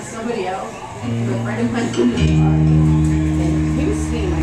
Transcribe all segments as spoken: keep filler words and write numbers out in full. to somebody else, but right in front of me, and he was seeing my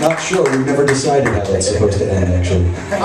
Not sure, we've never decided how that's supposed to end, actually.